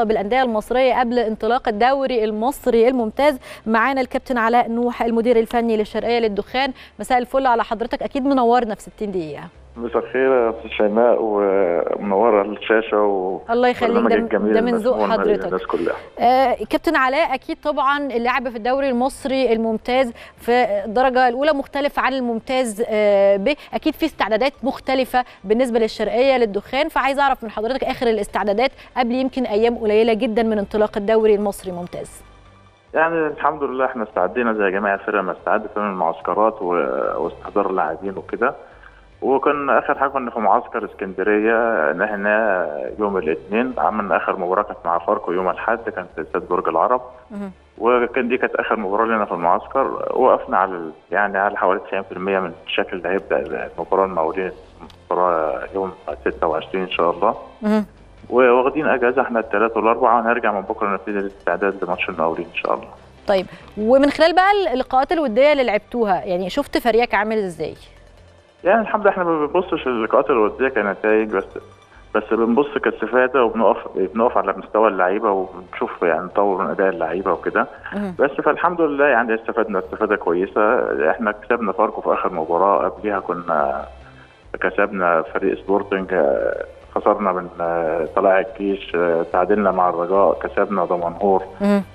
الرابطه بالانديه المصريه قبل انطلاق الدوري المصري الممتاز. معانا الكابتن علاء نوح المدير الفني للشرقيه للدخان. مساء الفل على حضرتك، اكيد منورنا في 60 دقيقه. مساء الخير يا استاذ شيماء ومنوره الشاشه الله يخليك، ده من ذوق حضرتك. كابتن علاء، اكيد طبعا اللعب في الدوري المصري الممتاز في الدرجه الاولى مختلف عن الممتاز ب، اكيد في استعدادات مختلفه بالنسبه للشرقيه للدخان، فعايز اعرف من حضرتك اخر الاستعدادات قبل يمكن ايام قليله جدا من انطلاق الدوري المصري الممتاز. يعني الحمد لله احنا استعدينا زي جميع الفرق ما استعدت من المعسكرات واستحضار اللاعبين وكده، وكان اخر حاجه كنا في معسكر اسكندريه هنا يوم الاثنين، عملنا اخر مباراه كانت مع فاركو يوم الاحد كانت في استاد برج العرب، وكان دي كانت اخر مباراه لنا في المعسكر. وقفنا على يعني على حوالي 90% من الشكل اللي هيبدا المباراه المقاولين المباراه يوم 26 ان شاء الله، وواخدين اجازه احنا الثلاث والاربعاء، وهنرجع من بكره نبتدي الاستعداد لماتش المقاولين ان شاء الله. طيب، ومن خلال بقى اللقاءات الوديه اللي لعبتوها، يعني شفت فريقك عامل ازاي؟ يعني الحمد لله احنا ما بنبصش اللقاءات الوديه كنتائج، بس بنبص كاستفاده، وبنقف على مستوى اللعيبه وبنشوف يعني نطور من اداء اللعيبه وكده بس. فالحمد لله يعني استفدنا استفاده كويسه، احنا كسبنا فاركو في اخر مباراه، قبلها كنا كسبنا فريق سبورتنج، خسرنا من طلائع الجيش، تعادلنا مع الرجاء، كسبنا دمنهور.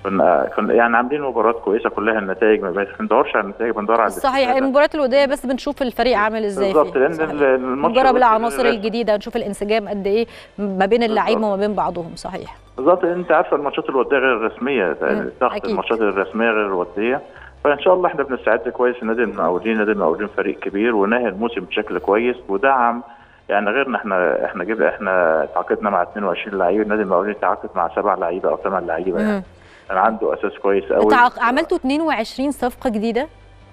كنا يعني عاملين مباريات كويسه كلها النتائج، ما بندورش على النتائج، بندور على صحيح المباريات الوديه بس بنشوف الفريق عامل ازاي بالظبط، لان نجرب العناصر الجديده، نشوف الانسجام قد ايه ما بين اللعيبه وما بين بعضهم. صحيح بالظبط، انت عارفه الماتشات الوديه غير الرسميه، ضغط الماتشات الرسميه غير الوديه، فان شاء الله احنا بنستعد كويس. نادي المقاولين فريق كبير ونهى الموسم بشكل كويس ودعم يعني غيرنا، احنا تعاقدنا مع 22 لعيب، نادي المقاولين تعاقد مع 7 لعيبه او 8 لعيبه، يعني كان عنده اساس كويس قوي. عملتوا 22 صفقه جديده؟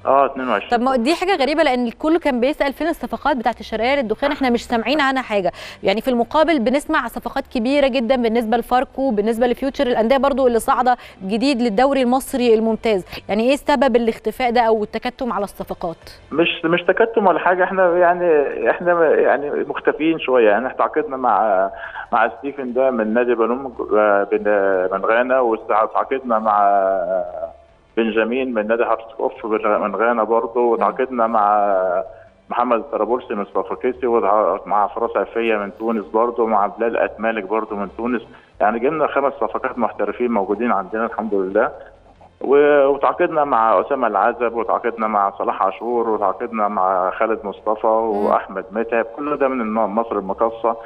22. طب ما دي حاجه غريبه، لان الكل كان بيسال فين الصفقات بتاعت الشرقيه للدخان، احنا مش سامعين عنها حاجه. يعني في المقابل بنسمع صفقات كبيره جدا بالنسبه لفاركو، بالنسبه لفيوتشر، الانديه برضو اللي صاعده جديد للدوري المصري الممتاز. يعني ايه سبب الاختفاء ده او التكتم على الصفقات؟ مش تكتم ولا حاجه، احنا يعني مختفيين شويه. يعني احنا تعاقدنا مع ستيفن ده من نادي بنغانا، وتعاقدنا مع بنجامين من نادي حفصكوف من غانا برضه، وتعاقدنا مع محمد طرابلسي من صفاقيتي، ومع فراس عفيه من تونس برضه، مع بلال اتمالك برضه من تونس. يعني جبنا 5 صفقات محترفين موجودين عندنا الحمد لله، وتعاقدنا مع اسامه العزب، وتعاقدنا مع صلاح عاشور، وتعاقدنا مع خالد مصطفى واحمد متعب، كل ده من مصر المقاصه،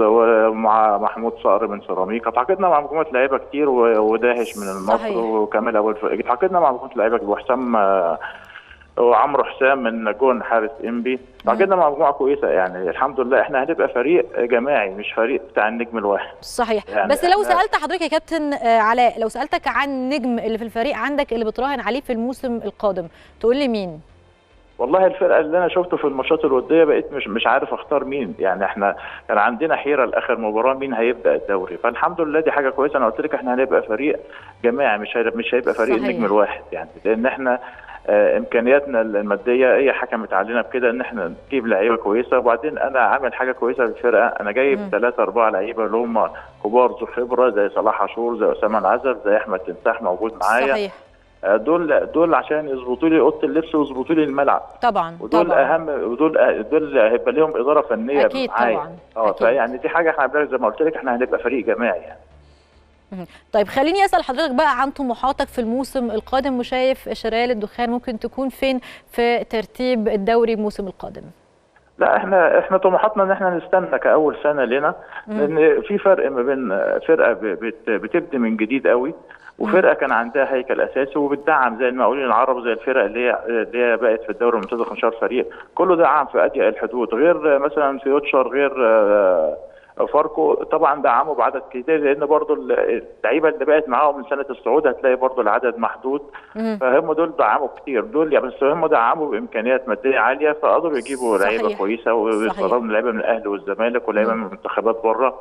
ومع محمود صقر من سيراميكا. تعاقدنا مع مجموعه لعيبه كتير، وداهش من مصر وكامل اول فريق. تعاقدنا مع مجموعه لعيبه وحسام وعمرو حسام من جون حارس انبي. تعاقدنا مع مجموعه كويسه، يعني الحمد لله احنا هنبقى فريق جماعي مش فريق بتاع النجم الواحد. صحيح يعني، بس لو سالت حضرتك يا كابتن علاء، لو سالتك عن النجم اللي في الفريق عندك اللي بتراهن عليه في الموسم القادم، تقول لي مين؟ والله الفرقه اللي انا شفته في الماتشات الوديه بقيت مش عارف اختار مين، يعني احنا كان عندنا حيره لاخر مباراه مين هيبدا الدوري، فالحمد لله دي حاجه كويسه. انا قلت لك احنا هنبقى فريق جماعي، مش هيبقى فريق النجم الواحد، يعني لان احنا امكانياتنا الماديه هي حكمت علينا بكده ان احنا نجيب لعيبه كويسه. وبعدين انا عامل حاجه كويسه للفرقه، انا جايب 3 4 لعيبه اللي هم كبار ذو خبره، زي صلاح عاشور، زي اسامه العزب، زي احمد تنساح موجود معايا. صحيح. دول عشان يظبطوا لي اوضه اللبس ويظبطوا لي الملعب طبعا، ودول اهم، ودول هيبقى لهم اداره فنيه اكيد معايا. طبعا فيعني دي حاجه احنا عاملينها زي ما قلت لك، احنا هنبقى فريق جماعي يعني. طيب خليني اسال حضرتك بقى عن طموحاتك في الموسم القادم، وشايف الشرقيه للدخان ممكن تكون فين في ترتيب الدوري الموسم القادم؟ لا احنا طموحاتنا ان احنا نستنى كاول سنه لنا، لان في فرق ما بين فرقه بتبدي من جديد قوي، وفرقه كان عندها هيكل اساسي وبتدعم زي المقاولين العرب، زي الفرق اللي هي بقت في الدوري الممتاز 15 فريق، كله دعم في اضيق الحدود، غير مثلا فيوتشر، غير فاركو طبعا دعموا بعدد كتير، لان برضو اللعيبه اللي بقت معاهم من سنه الصعود هتلاقي برضو العدد محدود، فهم دول دعموا كتير، دول يعني بس هم دعموا بامكانيات ماديه عاليه، فقدروا يجيبوا لعيبه كويسه، ويطلبوا لعيبه من الاهلي والزمالك، ولعيبه من المنتخبات بره،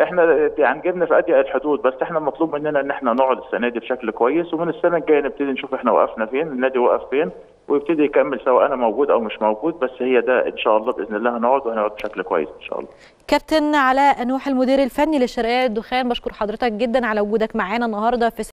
احنا يعني جبنا في اضيق الحدود، بس احنا مطلوب مننا ان احنا نقعد السنه دي بشكل كويس، ومن السنه الجايه نبتدي نشوف احنا وقفنا فين، النادي وقف فين، ويبتدي يكمل سواء انا موجود او مش موجود، بس هي ده ان شاء الله باذن الله هنقعد وهنقعد بشكل كويس ان شاء الله. كابتن علاء نوح المدير الفني للشرقية للدخان، بشكر حضرتك جدا على وجودك معانا النهارده في